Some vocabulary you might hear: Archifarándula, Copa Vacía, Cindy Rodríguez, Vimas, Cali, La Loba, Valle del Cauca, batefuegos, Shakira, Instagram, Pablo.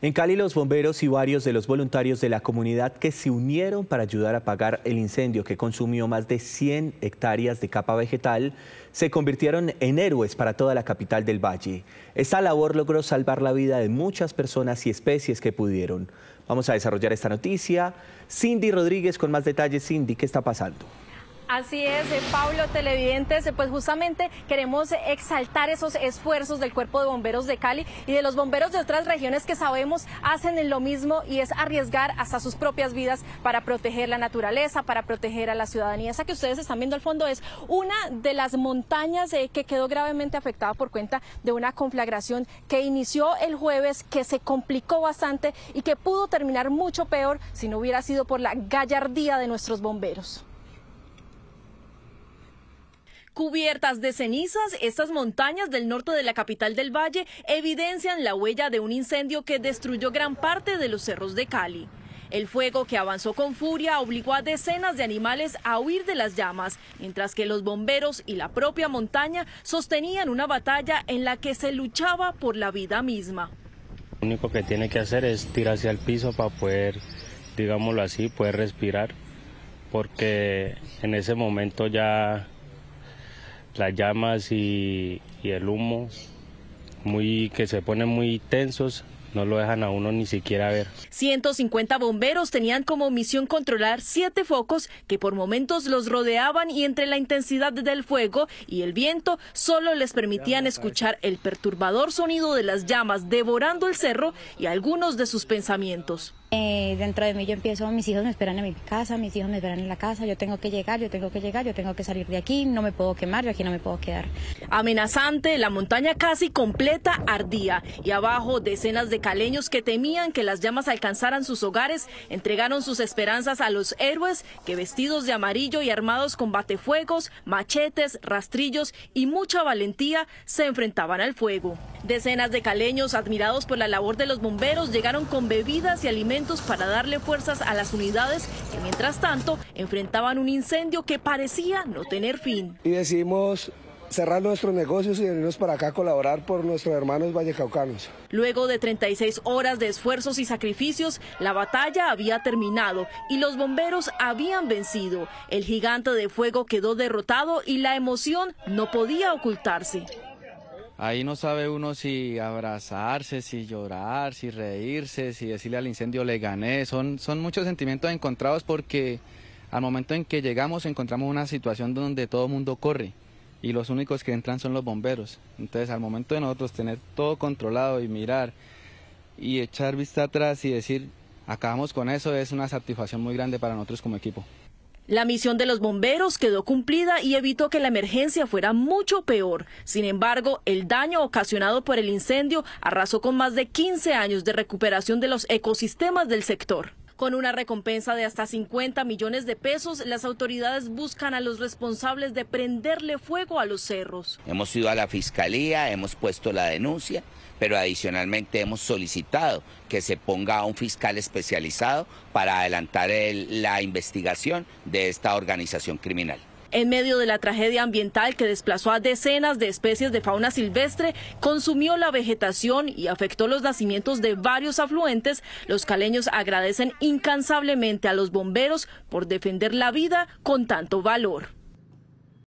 En Cali, los bomberos y varios de los voluntarios de la comunidad que se unieron para ayudar a apagar el incendio que consumió más de 100 hectáreas de capa vegetal se convirtieron en héroes para toda la capital del Valle. Esta labor logró salvar la vida de muchas personas y especies que pudieron. Vamos a desarrollar esta noticia. Cindy Rodríguez con más detalles. Cindy, ¿qué está pasando? Así es, Pablo, televidentes, pues justamente queremos exaltar esos esfuerzos del Cuerpo de Bomberos de Cali y de los bomberos de otras regiones que sabemos hacen lo mismo, y es arriesgar hasta sus propias vidas para proteger la naturaleza, para proteger a la ciudadanía. Esa que ustedes están viendo al fondo es una de las montañas que quedó gravemente afectada por cuenta de una conflagración que inició el jueves, que se complicó bastante y que pudo terminar mucho peor si no hubiera sido por la gallardía de nuestros bomberos. Cubiertas de cenizas, estas montañas del norte de la capital del Valle evidencian la huella de un incendio que destruyó gran parte de los cerros de Cali. El fuego, que avanzó con furia, obligó a decenas de animales a huir de las llamas, mientras que los bomberos y la propia montaña sostenían una batalla en la que se luchaba por la vida misma. Lo único que tiene que hacer es tirarse al piso para poder, digámoslo así, poder respirar, porque en ese momento ya las llamas y el humo que se ponen muy tensos, no lo dejan a uno ni siquiera ver. 150 bomberos tenían como misión controlar 7 focos que por momentos los rodeaban, y entre la intensidad del fuego y el viento solo les permitían escuchar el perturbador sonido de las llamas devorando el cerro y algunos de sus pensamientos. Dentro de mí yo empiezo, mis hijos me esperan en mi casa, mis hijos me esperan en la casa, yo tengo que llegar, yo tengo que llegar, yo tengo que salir de aquí, no me puedo quemar, yo aquí no me puedo quedar. Amenazante, la montaña casi completa ardía, y abajo decenas de caleños que temían que las llamas alcanzaran sus hogares entregaron sus esperanzas a los héroes que, vestidos de amarillo y armados con batefuegos, machetes, rastrillos y mucha valentía, se enfrentaban al fuego. Decenas de caleños, admirados por la labor de los bomberos, llegaron con bebidas y alimentos para darle fuerzas a las unidades que mientras tanto enfrentaban un incendio que parecía no tener fin. Y decidimos cerrar nuestros negocios y venirnos para acá a colaborar por nuestros hermanos vallecaucanos. Luego de 36 horas de esfuerzos y sacrificios, la batalla había terminado y los bomberos habían vencido. El gigante de fuego quedó derrotado y la emoción no podía ocultarse. Ahí no sabe uno si abrazarse, si llorar, si reírse, si decirle al incendio le gané. Son muchos sentimientos encontrados, porque al momento en que llegamos encontramos una situación donde todo el mundo corre y los únicos que entran son los bomberos. Entonces, al momento de nosotros tener todo controlado y mirar y echar vista atrás y decir acabamos con eso, es una satisfacción muy grande para nosotros como equipo. La misión de los bomberos quedó cumplida y evitó que la emergencia fuera mucho peor. Sin embargo, el daño ocasionado por el incendio arrasó con más de 15 años de recuperación de los ecosistemas del sector. Con una recompensa de hasta 50 millones de pesos, las autoridades buscan a los responsables de prenderle fuego a los cerros. Hemos ido a la fiscalía, hemos puesto la denuncia, pero adicionalmente hemos solicitado que se ponga a un fiscal especializado para adelantar la investigación de esta organización criminal. En medio de la tragedia ambiental que desplazó a decenas de especies de fauna silvestre, consumió la vegetación y afectó los nacimientos de varios afluentes, los caleños agradecen incansablemente a los bomberos por defender la vida con tanto valor.